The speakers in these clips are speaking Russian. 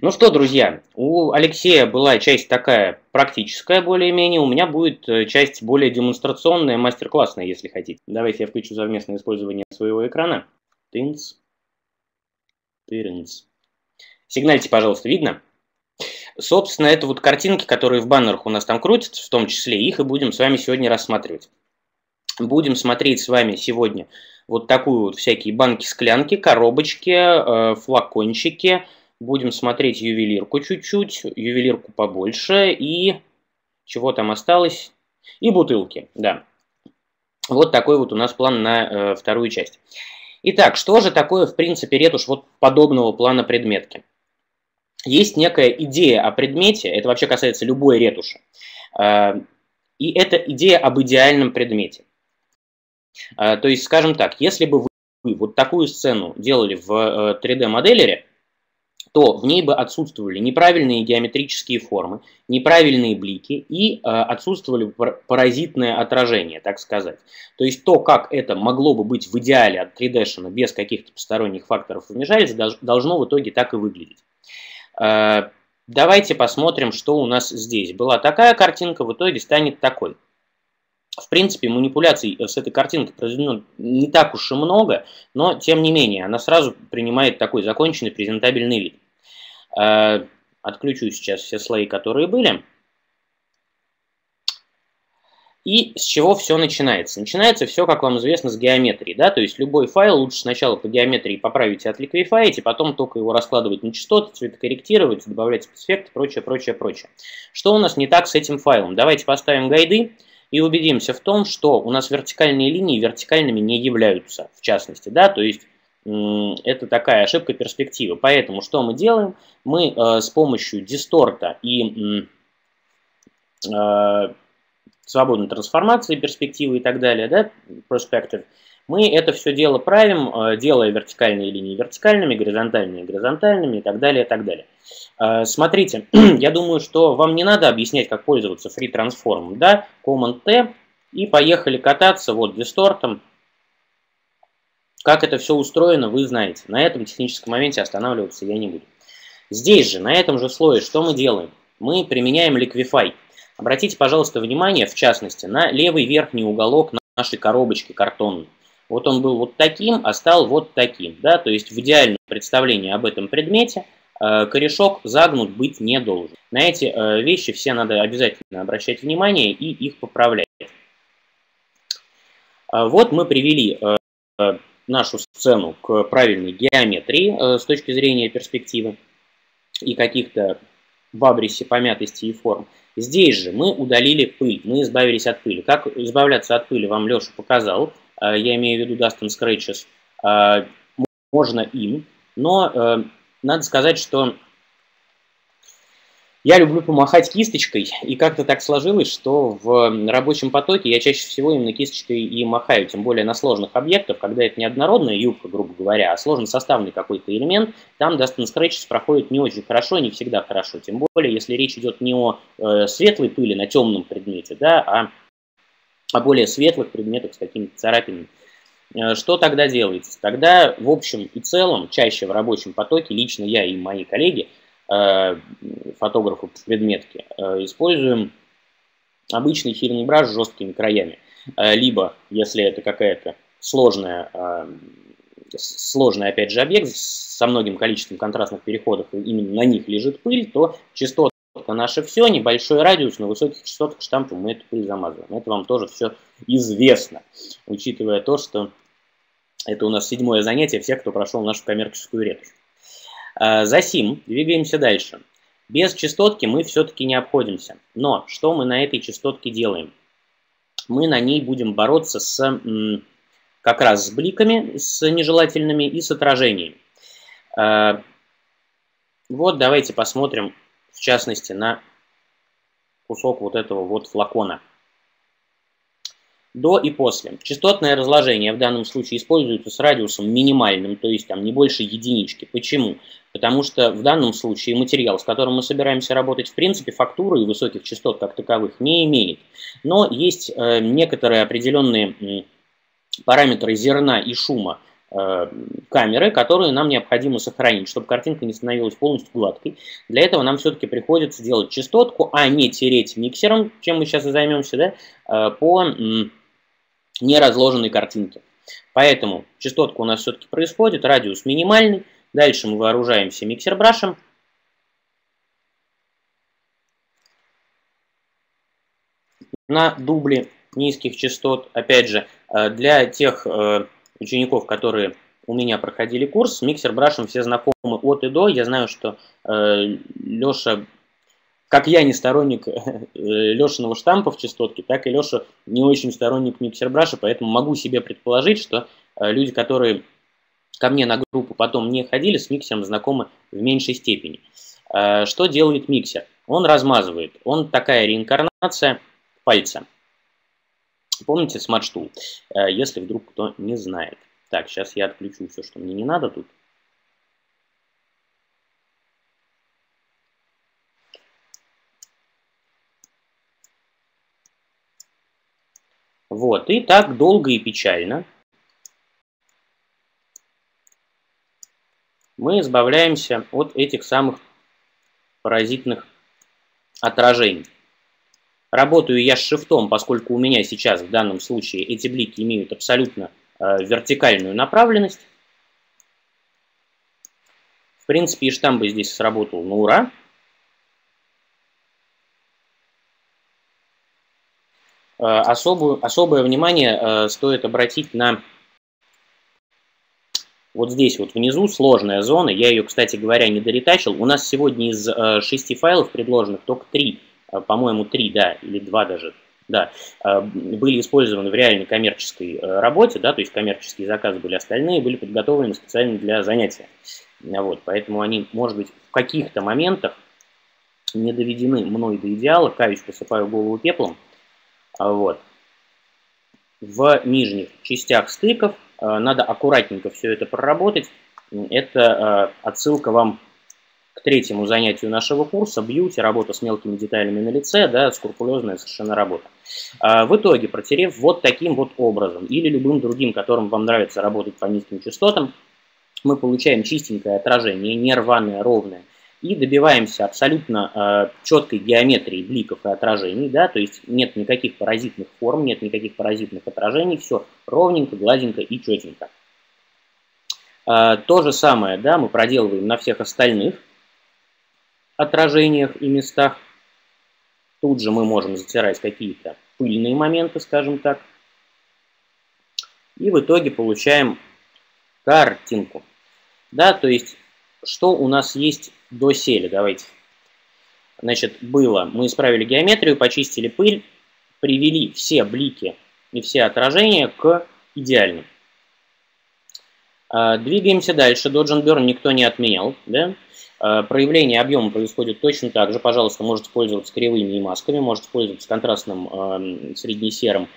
Ну что, друзья, у Алексея была часть такая практическая более-менее, у меня будет часть более демонстрационная, мастер-классная, если хотите. Давайте я включу совместное использование своего экрана. Тынц. Тырынц. Сигнальте, пожалуйста, видно? Собственно, это вот картинки, которые в баннерах у нас там крутятся, в том числе их и будем с вами сегодня рассматривать. Будем смотреть с вами сегодня вот такую вот всякие банки-склянки, коробочки, флакончики. Будем смотреть ювелирку чуть-чуть, ювелирку побольше и чего там осталось, и бутылки, да. Вот такой вот у нас план на вторую часть. Итак, что же такое, в принципе, ретушь вот подобного плана предметки? Есть некая идея о предмете, это вообще касается любой ретуши, и это идея об идеальном предмете. То есть, скажем так, если бы вы вот такую сцену делали в 3D-моделере, то в ней бы отсутствовали неправильные геометрические формы, неправильные блики и отсутствовали паразитное отражение, так сказать. То есть то, как это могло бы быть в идеале от 3D-шена без каких-то посторонних факторов вмешательства, должно в итоге так и выглядеть. Давайте посмотрим, что у нас здесь. Была такая картинка, в итоге станет такой. В принципе, манипуляций с этой картинкой произведено не так уж и много, но тем не менее, она сразу принимает такой законченный презентабельный вид. Отключу сейчас все слои, которые были. И с чего все начинается? Начинается все, как вам известно, с геометрии, да, то есть любой файл лучше сначала по геометрии поправить и отликвифаете, потом только его раскладывать на частоты, цветокорректировать, добавлять спецэффект, прочее, прочее, прочее. Что у нас не так с этим файлом? Давайте поставим гайды и убедимся в том, что у нас вертикальные линии вертикальными не являются, в частности, да, то есть это такая ошибка перспективы. Поэтому что мы делаем? Мы с помощью дисторта и свободной трансформации, перспективы и так далее, да, perspective, мы это все дело правим, делая вертикальные линии вертикальными, горизонтальные горизонтальными и так далее, и так далее. Смотрите, я думаю, что вам не надо объяснять, как пользоваться free transform, да, Command-T, и поехали кататься вот дистортом. Как это все устроено, вы знаете. На этом техническом моменте останавливаться я не буду. Здесь же, на этом же слое, что мы делаем? Мы применяем Liquify. Обратите, пожалуйста, внимание, в частности, на левый верхний уголок нашей коробочки картонной. Вот он был вот таким, а стал вот таким. Да? То есть в идеальном представлении об этом предмете корешок загнут быть не должен. На эти вещи все надо обязательно обращать внимание и их поправлять. Вот мы привели нашу сцену к правильной геометрии с точки зрения перспективы и каких-то в абресе помятости и форм. Здесь же мы удалили пыль, мы избавились от пыли. Как избавляться от пыли, вам Леша показал, я имею в виду Dustin Scratches, можно им, но надо сказать, что я люблю помахать кисточкой, и как-то так сложилось, что в рабочем потоке я чаще всего именно кисточкой и махаю, тем более на сложных объектах, когда это не однородная юбка, грубо говоря, а сложносоставный какой-то элемент, там Dustin Scratches проходит не очень хорошо, не всегда хорошо, тем более, если речь идет не о светлой пыли на темном предмете, да, а о более светлых предметах с какими-то царапинами. Что тогда делается? Тогда в общем и целом, чаще в рабочем потоке, лично я и мои коллеги, фотографы по предметке, используем обычный хирный браш с жесткими краями. Либо, если это какая-то сложная, опять же, объект со многим количеством контрастных переходов, и именно на них лежит пыль, то частотка наша все, небольшой радиус, на высоких частотах штампом мы эту пыль замазываем. Это вам тоже все известно, учитывая то, что это у нас 7-е занятие всех, кто прошел нашу коммерческую ретушь. Засим, двигаемся дальше. Без частотки мы все-таки не обходимся. Но что мы на этой частотке делаем? Мы на ней будем бороться как раз с бликами, с нежелательными и с отражениями. Вот давайте посмотрим, в частности, на кусок вот этого вот флакона. До и после. Частотное разложение в данном случае используется с радиусом минимальным, то есть там не больше единички. Почему? Потому что в данном случае материал, с которым мы собираемся работать, в принципе, фактуры и высоких частот как таковых не имеет. Но есть некоторые определенные параметры зерна и шума камеры, которые нам необходимо сохранить, чтобы картинка не становилась полностью гладкой. Для этого нам все-таки приходится делать частотку, а не тереть миксером, чем мы сейчас и займемся, да, по неразложенной картинке. Поэтому частотка у нас все-таки происходит, радиус минимальный. Дальше мы вооружаемся миксер-брашем. На дубли низких частот, опять же, для тех учеников, которые у меня проходили курс, с миксер-брашем все знакомы от и до. Я знаю, что Леша, как я не сторонник Лешиного штампа в частотке, так и Леша не очень сторонник миксер-браша, поэтому могу себе предположить, что люди, которые ко мне на группу потом не ходили, с миксером знакомы в меньшей степени. Что делает миксер? Он размазывает, он такая реинкарнация пальца. Помните Smart Tool, если вдруг кто не знает. Так, сейчас я отключу все, что мне не надо тут. Вот, и так долго и печально мы избавляемся от этих самых паразитных отражений. Работаю я с шифтом, поскольку у меня сейчас в данном случае эти блики имеют абсолютно вертикальную направленность. В принципе, и штамп здесь сработал на ура. Особое внимание стоит обратить на вот здесь вот внизу сложная зона. Я ее, кстати говоря, не доретачил. У нас сегодня из 6 файлов предложенных только 3. По-моему, 3, да, или 2 даже, да, были использованы в реальной коммерческой работе, да, то есть коммерческие заказы были, остальные были подготовлены специально для занятия. Вот, поэтому они, может быть, в каких-то моментах не доведены мной до идеала, каюсь, посыпаю голову пеплом. Вот. В нижних частях стыков надо аккуратненько все это проработать. Это отсылка вам к третьему занятию нашего курса «Бьюти. Работа с мелкими деталями на лице», да, скрупулезная совершенно работа. В итоге, протерев вот таким вот образом или любым другим, которым вам нравится работать по низким частотам, мы получаем чистенькое отражение, не рваное, ровное, и добиваемся абсолютно четкой геометрии бликов и отражений, да, то есть нет никаких паразитных форм, нет никаких паразитных отражений, все ровненько, гладенько и четенько. То же самое, да, мы проделываем на всех остальных отражениях и местах. Тут же мы можем затирать какие-то пыльные моменты, скажем так. И в итоге получаем картинку. Да, то есть, что у нас есть доселе, давайте. Значит, было, мы исправили геометрию, почистили пыль, привели все блики и все отражения к идеальным. Двигаемся дальше. Dodge and Burn никто не отменял, да? Проявление объема происходит точно так же. Пожалуйста, можете пользоваться кривыми и масками, можете пользоваться контрастным среднесерым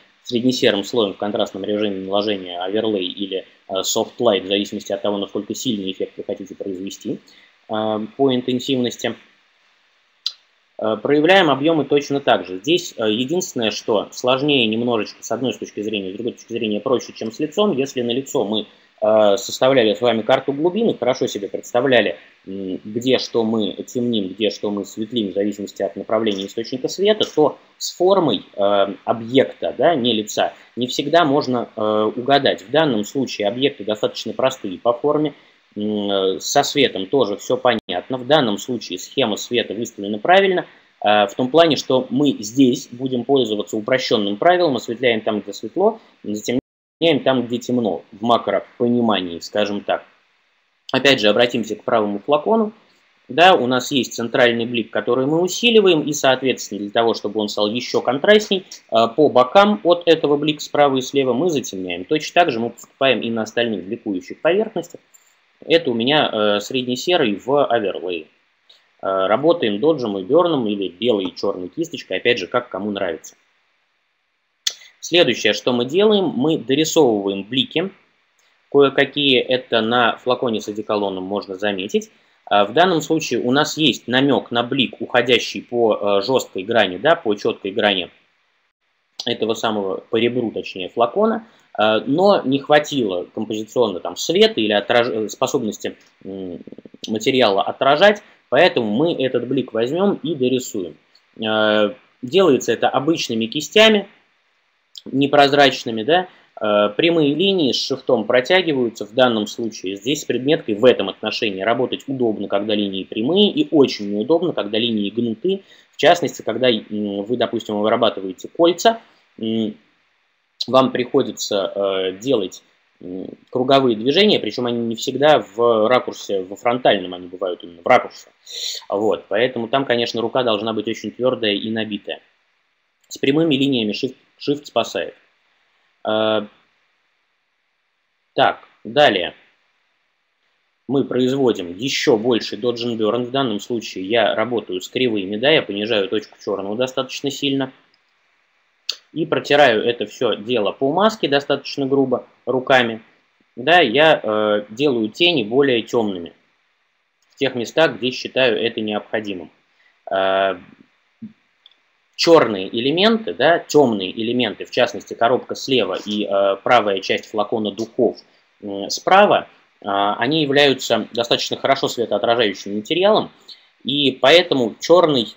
слоем в контрастном режиме наложения оверлей или soft light, в зависимости от того, насколько сильный эффект вы хотите произвести по интенсивности. Проявляем объемы точно так же. Здесь единственное, что сложнее немножечко с одной точки зрения, с другой точки зрения проще, чем с лицом. Если на лицо мы составляли с вами карту глубины, хорошо себе представляли, где что мы темним, где что мы светлим, в зависимости от направления источника света, то с формой объекта, да, не лица, не всегда можно угадать. В данном случае объекты достаточно простые по форме, со светом тоже все понятно. В данном случае схема света выставлена правильно, в том плане, что мы здесь будем пользоваться упрощенным правилом, осветляем там, где светло, затем там, где темно, в макропонимании, скажем так. Опять же, обратимся к правому флакону. Да, у нас есть центральный блик, который мы усиливаем, и, соответственно, для того, чтобы он стал еще контрастней, по бокам от этого блика справа и слева мы затемняем. Точно так же мы поступаем и на остальных бликующих поверхностях. Это у меня среднесерый в оверлее. Работаем доджем и берном или белой и черной кисточкой, опять же, как кому нравится. Следующее, что мы делаем, мы дорисовываем блики. Кое-какие это на флаконе с одеколоном можно заметить. В данном случае у нас есть намек на блик, уходящий по жесткой грани, да, по четкой грани этого самого, по ребру, точнее, флакона, но не хватило композиционно там света или способности материала отражать, поэтому мы этот блик возьмем и дорисуем. Делается это обычными кистями, непрозрачными, да, прямые линии с шифтом протягиваются в данном случае. Здесь с предметкой в этом отношении работать удобно, когда линии прямые, и очень неудобно, когда линии гнуты. В частности, когда вы, допустим, вырабатываете кольца, вам приходится делать круговые движения, причем они не всегда в ракурсе, во фронтальном, они бывают именно в ракурсе. Вот, поэтому там, конечно, рука должна быть очень твердая и набитая. С прямыми линиями shift спасает. Так, далее мы производим еще больше Dodge and Burn. В данном случае я работаю с кривыми, да, я понижаю точку черного достаточно сильно. И протираю это все дело по маске достаточно грубо руками. Да, я делаю тени более темными в тех местах, где считаю это необходимым. Черные элементы, да, темные элементы, в частности коробка слева и правая часть флакона духов справа, они являются достаточно хорошо светоотражающим материалом, и поэтому черный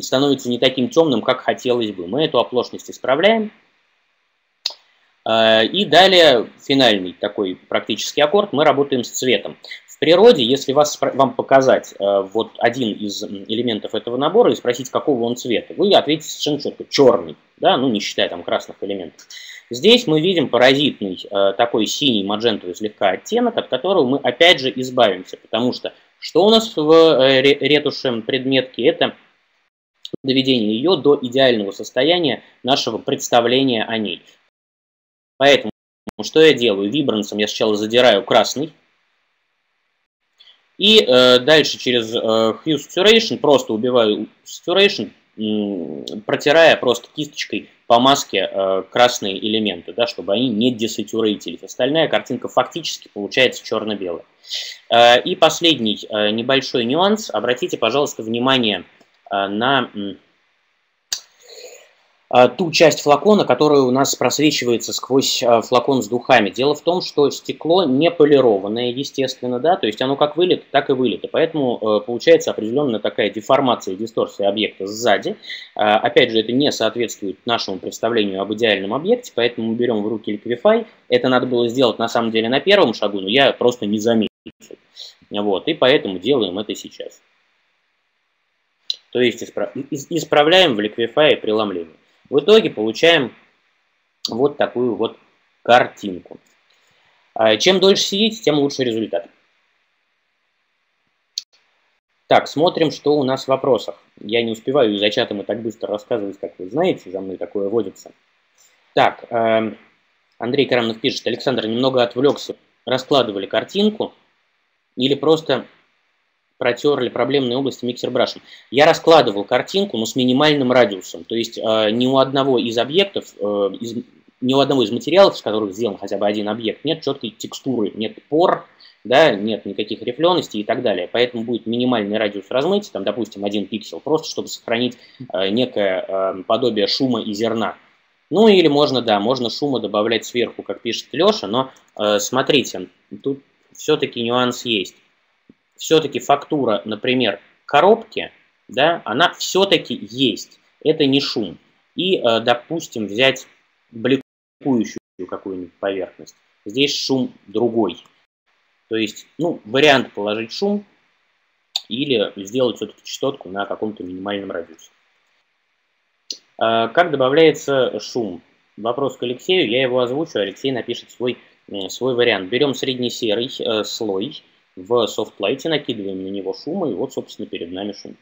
становится не таким темным, как хотелось бы. Мы эту оплошность исправляем. И далее финальный такой практический аккорд. Мы работаем с цветом. В природе, если вам показать вот один из элементов этого набора и спросить, какого он цвета, вы ответите совершенно четко: черный, да, ну не считая там красных элементов. Здесь мы видим паразитный такой синий маджентовый слегка оттенок, от которого мы опять же избавимся, потому что что у нас в ретушем предметки — это доведение ее до идеального состояния нашего представления о ней. Поэтому, что я делаю? Вибрансом я сначала задираю красный. И дальше через Hue Saturation просто убиваю Saturation, протирая просто кисточкой по маске красные элементы, да, чтобы они не десатюрейтились. Остальная картинка фактически получается черно-белая. И последний небольшой нюанс. Обратите, пожалуйста, внимание на ту часть флакона, которая у нас просвечивается сквозь флакон с духами. Дело в том, что стекло не полированное, естественно, да, то есть оно как вылито, так и вылито, поэтому получается определенная такая деформация и дисторсия объекта сзади. Опять же, это не соответствует нашему представлению об идеальном объекте, поэтому мы берем в руки Liquify. Это надо было сделать на самом деле на первом шагу, но я просто не заметил. Вот, и поэтому делаем это сейчас. То есть исправляем в Liquify преломление. В итоге получаем вот такую вот картинку. Чем дольше сидите, тем лучше результат. Так, смотрим, что у нас в вопросах. Я не успеваю из-за чата так быстро рассказывать, как вы знаете, за мной такое водится. Так, Андрей Карамнов пишет: Александр, немного отвлекся. Раскладывали картинку или просто протерли проблемные области миксер-брашем? Я раскладывал картинку, но с минимальным радиусом. То есть ни у одного из объектов, ни у одного из материалов, из которых сделан хотя бы один объект, нет четкой текстуры, нет пор, да, нет никаких рифленостей и так далее. Поэтому будет минимальный радиус размытия, там, допустим, 1 пиксель, просто чтобы сохранить некое подобие шума и зерна. Ну или можно, да, можно шума добавлять сверху, как пишет Леша, но смотрите, тут все-таки нюанс есть. Все-таки фактура, например, коробки, да, она все-таки есть. Это не шум. И, допустим, взять бликующую какую-нибудь поверхность. Здесь шум другой. То есть, ну, вариант положить шум или сделать все-таки частотку на каком-то минимальном радиусе. Как добавляется шум? Вопрос к Алексею. Я его озвучу, Алексей напишет свой вариант. Берем средне-серый слой. В софтлайте накидываем на него шума, и вот, собственно, перед нами шум.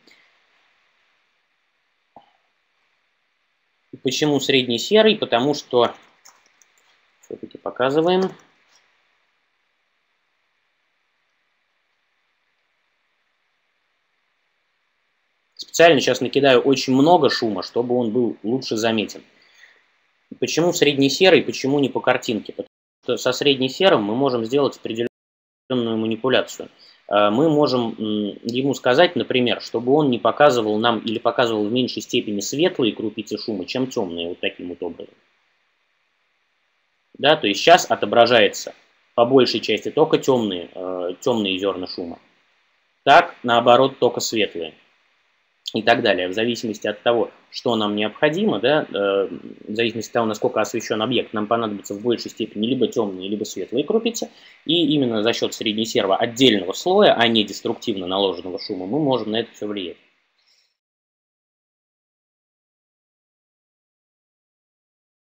Почему средний серый? Потому что, все-таки показываем, специально сейчас накидаю очень много шума, чтобы он был лучше заметен. Почему средний серый, почему не по картинке? Потому что со средне серым мы можем сделать определенную манипуляцию. мы можем ему сказать, например, чтобы он не показывал нам или показывал в меньшей степени светлые крупицы шума, чем темные, вот таким вот образом. Да, то есть сейчас отображается по большей части только темные зерна шума. Так, наоборот, только светлые. И так далее, в зависимости от того, что нам необходимо, да, в зависимости от того, насколько освещен объект, нам понадобится в большей степени либо темные, либо светлые крупицы. И именно за счет среднесерого отдельного слоя, а не деструктивно наложенного шума, мы можем на это все влиять.